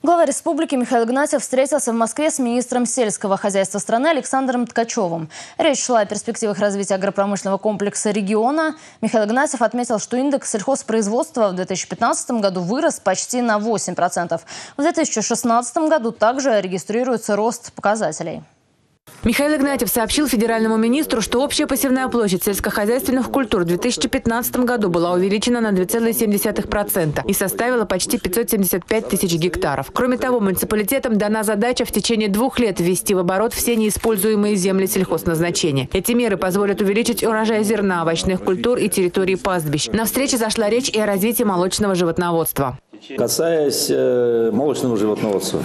Глава республики Михаил Игнатьев встретился в Москве с министром сельского хозяйства страны Александром Ткачевым. Речь шла о перспективах развития агропромышленного комплекса региона. Михаил Игнатьев отметил, что индекс сельхозпроизводства в 2015 году вырос почти на 8%. В 2016 году также регистрируется рост показателей. Михаил Игнатьев сообщил федеральному министру, что общая посевная площадь сельскохозяйственных культур в 2015 году была увеличена на 2,7% и составила почти 575 тысяч гектаров. Кроме того, муниципалитетам дана задача в течение 2 лет ввести в оборот все неиспользуемые земли сельхозназначения. Эти меры позволят увеличить урожай зерна, овощных культур и территории пастбищ. На встрече зашла речь и о развитии молочного животноводства. Касаясь молочного животноводства,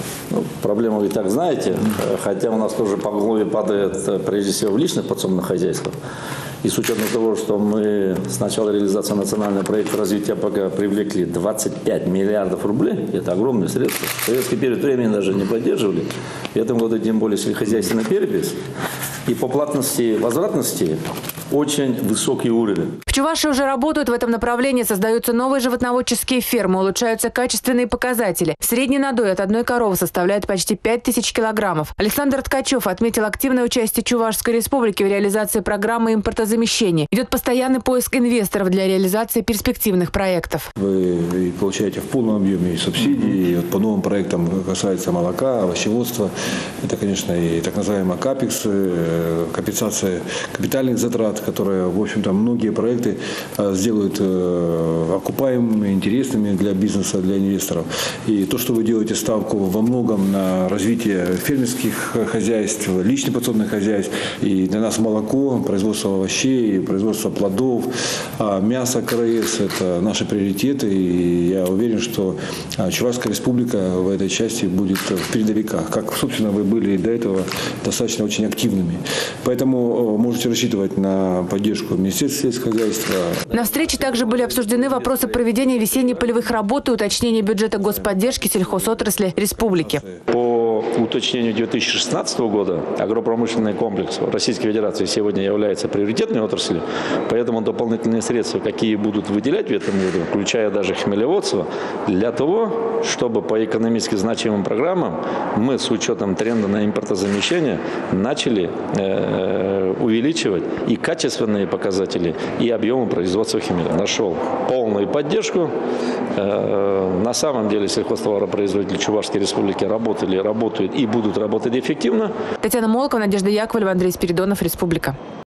проблему вы и так знаете, хотя у нас тоже по голове падает прежде всего в личных подсобных хозяйствах. И с учетом того, что мы с начала реализации национального проекта развития пока привлекли 25 миллиардов рублей, это огромные средства. Советский период времени даже не поддерживали. В этом году тем более сельскохозяйственный перепись. И по платности, возвратности очень высокий уровень. В Чувашии уже работают в этом направлении, создаются новые животноводческие фермы, улучшаются качественные показатели. Средний надой от одной коровы составляет почти 5000 килограммов. Александр Ткачев отметил активное участие Чувашской республики в реализации программы импортозамещения. Идет постоянный поиск инвесторов для реализации перспективных проектов. Вы получаете в полном объеме и субсидии. И вот по новым проектам касается молока, овощеводства. Это, конечно, и так называемый капекс, компенсация капитальных затрат, которые, в общем-то, многие проекты сделают окупаемыми, интересными для бизнеса, для инвесторов. И то, что вы делаете ставку во многом на развитие фермерских хозяйств, личных подсобных хозяйств, и для нас молоко, производство овощей, производство плодов, мясо КРС – это наши приоритеты. И я уверен, что Чувашская республика в этой части будет в передовиках, как, собственно, вы были до этого достаточно очень активными. Поэтому можете рассчитывать на поддержку Министерства сельского хозяйства. На встрече также были обсуждены вопросы проведения весенне-полевых работ и уточнения бюджета господдержки сельхозотрасли республики. По уточнению 2016 года агропромышленный комплекс Российской Федерации сегодня является приоритетной отраслью, поэтому дополнительные средства, какие будут выделять в этом году, включая даже хмелеводство, для того, чтобы по экономически значимым программам мы с учетом тренда на импортозамещение начали увеличивать и качественные показатели, и объемы производства хмеля. Нашел полную поддержку. На самом деле сельхозтоваропроизводители Чувашской республики работали, работают и будут работать эффективно. Татьяна Молкова, Надежда Яковлева, Андрей Спиридонов, Республика.